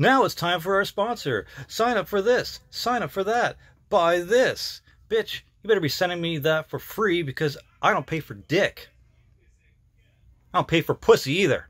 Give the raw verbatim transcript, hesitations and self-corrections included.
Now it's time for our sponsor. Sign up for this. Sign up for that. Buy this. Bitch, you better be sending me that for free because I don't pay for dick. I don't pay for pussy either.